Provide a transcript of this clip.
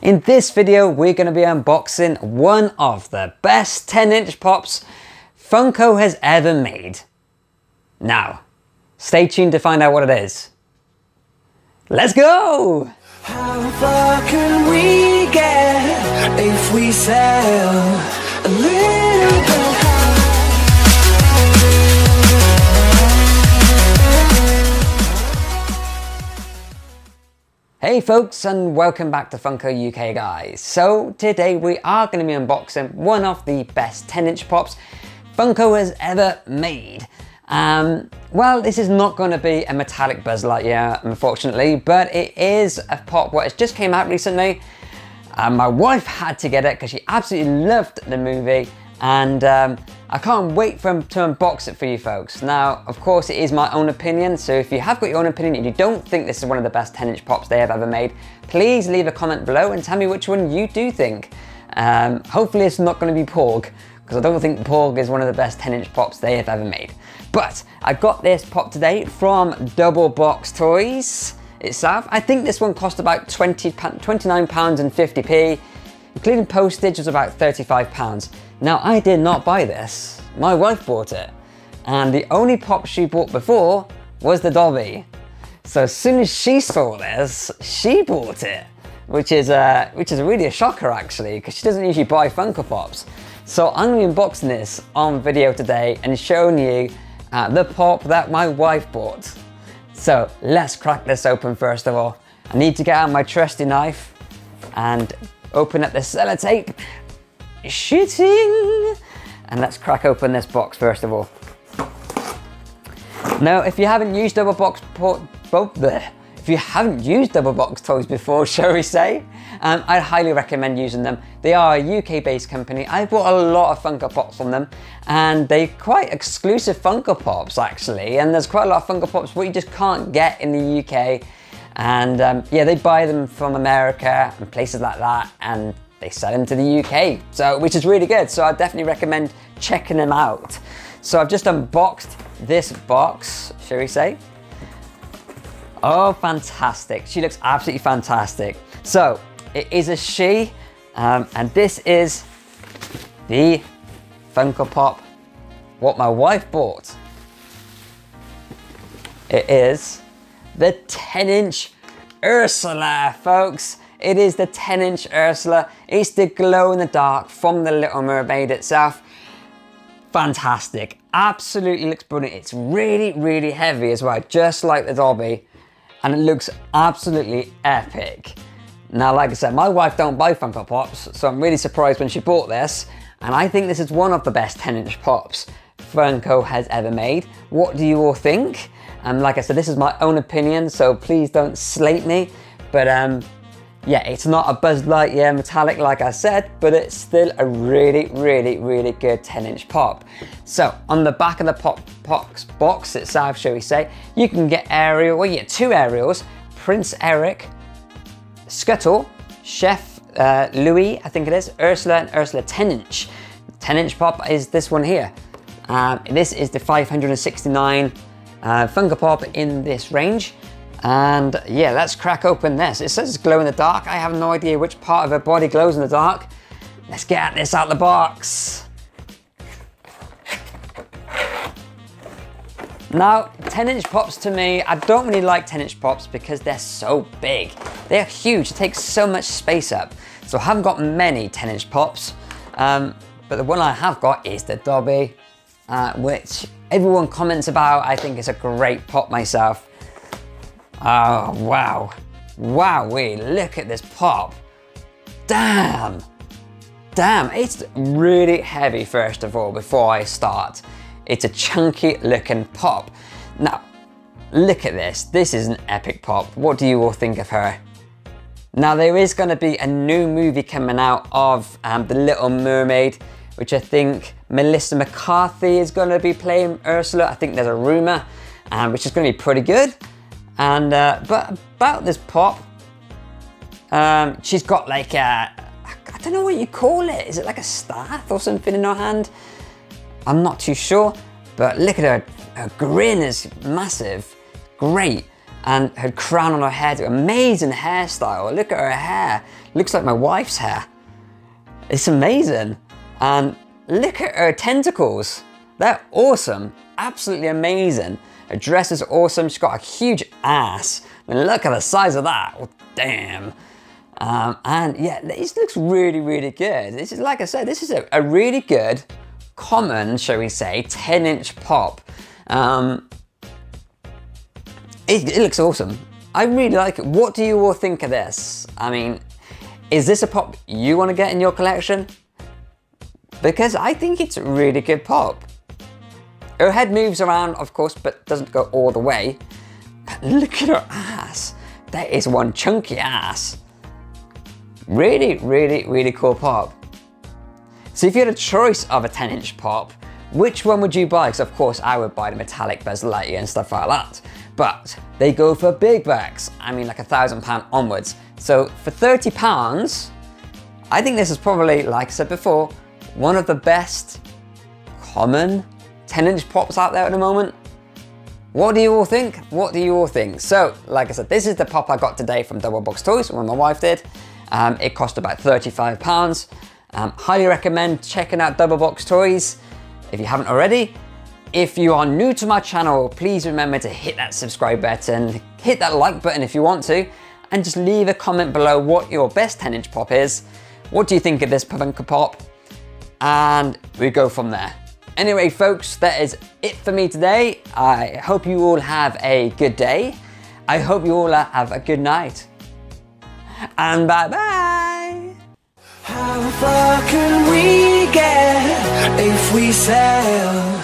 In this video, we're going to be unboxing one of the best 10-inch pops Funko has ever made. Now, stay tuned to find out what it is. Let's go! How far can we get if we sail a little bit? Hey folks, and welcome back to Funko UK Guys. So today we are going to be unboxing one of the best 10-inch pops Funko has ever made. Well, this is not going to be a metallic Buzz Lightyear, unfortunately, but it is a pop which just came out recently. My wife had to get it because she absolutely loved the movie, and I can't wait to unbox it for you folks. Now, of course, it is my own opinion, so if you have got your own opinion and you don't think this is one of the best 10-inch pops they have ever made, please leave a comment below and tell me which one you do think. Hopefully it's not going to be Porg, because I don't think Porg is one of the best 10-inch pops they have ever made. But I got this pop today from Double Box Toys itself. I think this one cost about £29.50, including postage was about £35. Now, I did not buy this. My wife bought it. And the only pop she bought before was the Dobby. So as soon as she saw this, she bought it, which is really a shocker, actually, because she doesn't usually buy Funko Pops. So I'm going to be unboxing this on video today and showing you the pop that my wife bought. So let's crack this open first of all. I need to get out my trusty knife and open up the sellotape. Shooting! And let's crack open this box first of all. Now, if you haven't used Double Box Toys before, shall we say, I'd highly recommend using them. They are a UK-based company. I bought a lot of Funko Pops from them, and they're quite exclusive Funko Pops, actually, and there's quite a lot of Funko Pops what you just can't get in the UK, and yeah, they buy them from America and places like that, and they sell them to the UK, so which is really good. So I definitely recommend checking them out. So I've just unboxed this box, shall we say? Oh, fantastic. She looks absolutely fantastic. So it is a she, and this is the Funko Pop, what my wife bought. It is the 10-inch Ursula, folks. It is the 10-inch Ursula. It's the glow-in-the-dark from the Little Mermaid itself. Fantastic. Absolutely looks brilliant. It's really, really heavy as well, just like the Dobby. And it looks absolutely epic. Now, like I said, my wife don't buy Funko Pops, so I'm really surprised when she bought this. And I think this is one of the best 10-inch pops Funko has ever made. What do you all think? Like I said, this is my own opinion, so please don't slate me. But yeah, it's not a Buzz Lightyear metallic like I said, but it's still a really, really, really good 10-inch pop. So on the back of the box itself, shall we say, you can get Ariel, well, you get two Ariels, Prince Eric, Scuttle, Chef Louis, I think it is, Ursula, and Ursula 10-inch. 10-inch pop is this one here. This is the 569 Funko Pop in this range. And yeah, let's crack open this. It says glow in the dark. I have no idea which part of her body glows in the dark. Let's get this out of the box. Now, 10-inch pops to me, I don't really like 10-inch pops because they're so big. They're huge, it takes so much space up. So I haven't got many 10-inch pops, but the one I have got is the Dobby, which everyone comments about. I think it's a great pop myself. Oh, wow. Wowee, look at this pop. Damn. Damn, it's really heavy, first of all, before I start. It's a chunky looking pop. Now, look at this. This is an epic pop. What do you all think of her? Now, there is going to be a new movie coming out of The Little Mermaid, which I think Melissa McCarthy is going to be playing Ursula. I think there's a rumor, which is going to be pretty good. And, but about this pop, she's got like a, I don't know what you call it. Is it like a staff or something in her hand? I'm not too sure, but look at her. Her grin is massive. Great. and her crown on her head, amazing hairstyle. Look at her hair. Looks like my wife's hair. It's amazing. And look at her tentacles. They're awesome. Absolutely amazing. Her dress is awesome. She's got a huge ass. I mean, look at the size of that. Oh, damn. And yeah, this looks really, really good. This is, like I said, this is a really good, common, shall we say, 10-inch pop. It looks awesome. I really like it. What do you all think of this? I mean, is this a pop you want to get in your collection? Because I think it's a really good pop. Her head moves around, of course, but doesn't go all the way. But look at her ass. That is one chunky ass. Really, really, really cool pop. So if you had a choice of a 10-inch pop, which one would you buy? Because of course I would buy the metallic Buzz Lightyear and stuff like that. But they go for big bucks. I mean, like £1,000 onwards. So for £30, I think this is probably, like I said before, one of the best common 10-inch pops out there at the moment. What do you all think? What do you all think? So, like I said, this is the pop I got today from Double Box Toys, one my wife did. It cost about £35. Highly recommend checking out Double Box Toys if you haven't already. If you are new to my channel, please remember to hit that subscribe button, hit that like button if you want to, and just leave a comment below what your best 10-inch pop is. What do you think of this Funko Pop? And we go from there. Anyway, folks, that is it for me today. I hope you all have a good day. I hope you all have a good night. And bye-bye. How far can we get if we sail?